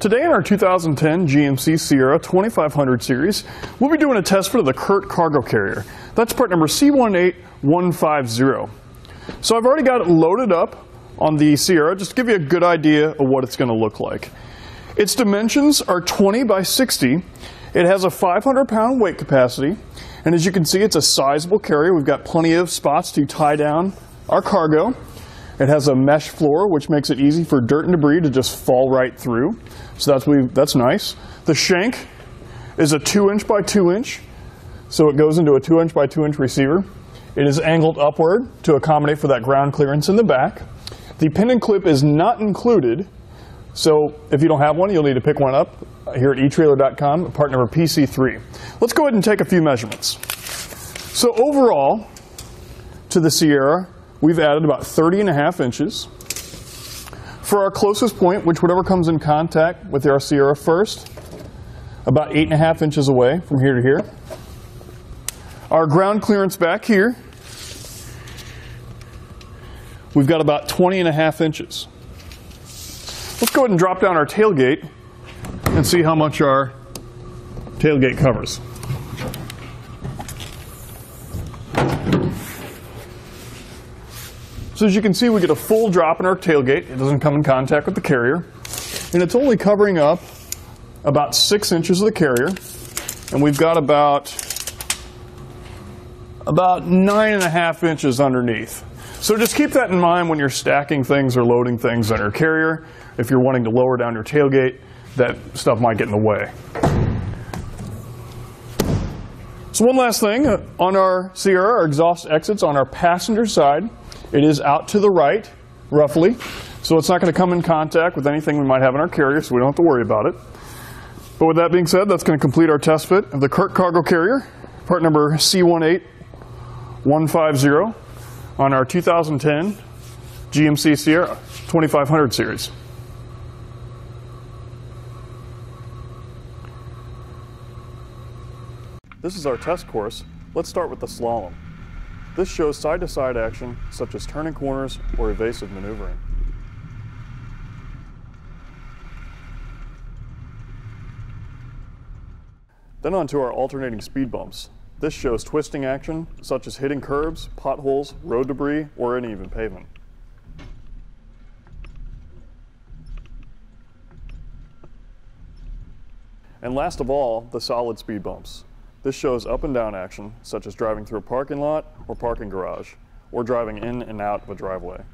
Today in our 2010 GMC Sierra 2500 series, we'll be doing a test for the CURT cargo carrier. That's part number C18150. So I've already got it loaded up on the Sierra, just to give you a good idea of what it's going to look like. Its dimensions are 20 by 60. It has a 500-pound weight capacity, and as you can see, it's a sizable carrier. We've got plenty of spots to tie down our cargo. It has a mesh floor, which makes it easy for dirt and debris to just fall right through. So that's nice. The shank is a 2" by 2", so it goes into a 2" by 2" receiver. It is angled upward to accommodate for that ground clearance in the back. The pin and clip is not included, so if you don't have one, you'll need to pick one up here at eTrailer.com, part number PC3. Let's go ahead and take a few measurements. So overall, to the Sierra, we've added about 30.5 inches. For our closest point, which whatever comes in contact with our Sierra first, about 8.5 inches away from here to here. Our ground clearance back here, we've got about 20.5 inches. Let's go ahead and drop down our tailgate and see how much our tailgate covers. So as you can see, we get a full drop in our tailgate. It doesn't come in contact with the carrier. And it's only covering up about 6 inches of the carrier. And we've got about 9.5 inches underneath. So just keep that in mind when you're stacking things or loading things on your carrier. If you're wanting to lower down your tailgate, that stuff might get in the way. So one last thing, on our Sierra, our exhaust exits on our passenger side, it is out to the right, roughly, so it's not going to come in contact with anything we might have in our carrier, so we don't have to worry about it. But with that being said, that's going to complete our test fit of the CURT cargo carrier, part number C18150 on our 2010 GMC Sierra 2500 series. This is our test course. Let's start with the slalom. This shows side-to-side action, such as turning corners or evasive maneuvering. Then onto our alternating speed bumps. This shows twisting action, such as hitting curbs, potholes, road debris, or uneven pavement. And last of all, the solid speed bumps. This shows up and down action, such as driving through a parking lot or parking garage, or driving in and out of a driveway.